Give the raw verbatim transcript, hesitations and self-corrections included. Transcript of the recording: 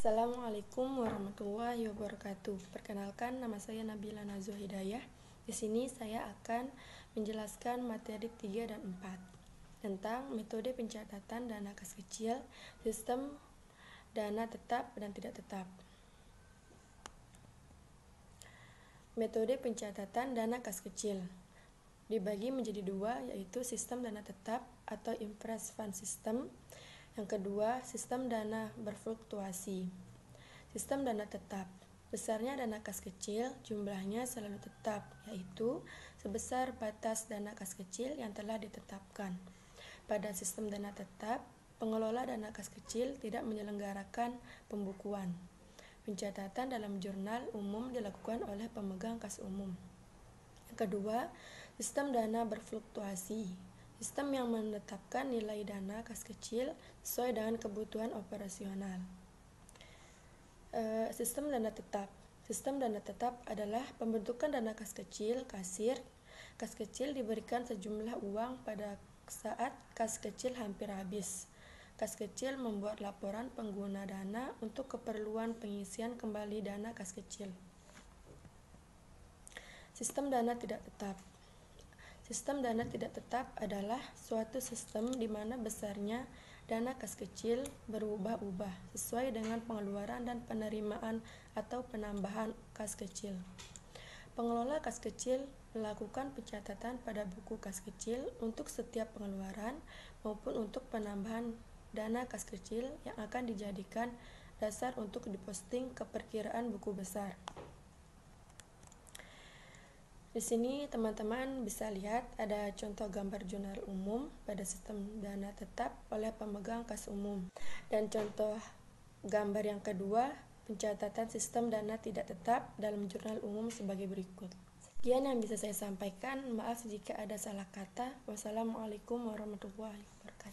Assalamualaikum warahmatullahi wabarakatuh. Perkenalkan, nama saya Nabila Nazwa Hidayah. Di sini saya akan menjelaskan materi tiga dan empat tentang metode pencatatan dana kas kecil, sistem dana tetap dan tidak tetap. Metode pencatatan dana kas kecil dibagi menjadi dua, yaitu sistem dana tetap atau Imprest Fund System. Yang kedua, sistem dana berfluktuasi. Sistem dana tetap. Besarnya dana kas kecil, jumlahnya selalu tetap, yaitu sebesar batas dana kas kecil yang telah ditetapkan. Pada sistem dana tetap, pengelola dana kas kecil tidak menyelenggarakan pembukuan. Pencatatan dalam jurnal umum dilakukan oleh pemegang kas umum. Yang kedua, sistem dana berfluktuasi. Sistem yang menetapkan nilai dana kas kecil sesuai dengan kebutuhan operasional. E, sistem dana tetap. Sistem dana tetap adalah pembentukan dana kas kecil, kasir. Kas kecil diberikan sejumlah uang pada saat kas kecil hampir habis. Kas kecil membuat laporan pengguna dana untuk keperluan pengisian kembali dana kas kecil. Sistem dana tidak tetap. Sistem dana tidak tetap adalah suatu sistem di mana besarnya dana kas kecil berubah-ubah sesuai dengan pengeluaran dan penerimaan atau penambahan kas kecil. Pengelola kas kecil melakukan pencatatan pada buku kas kecil untuk setiap pengeluaran maupun untuk penambahan dana kas kecil yang akan dijadikan dasar untuk diposting ke perkiraan buku besar. Di sini teman-teman bisa lihat ada contoh gambar jurnal umum pada sistem dana tetap oleh pemegang kas umum. Dan contoh gambar yang kedua, pencatatan sistem dana tidak tetap dalam jurnal umum sebagai berikut. Sekian yang bisa saya sampaikan, maaf jika ada salah kata. Wassalamualaikum warahmatullahi wabarakatuh.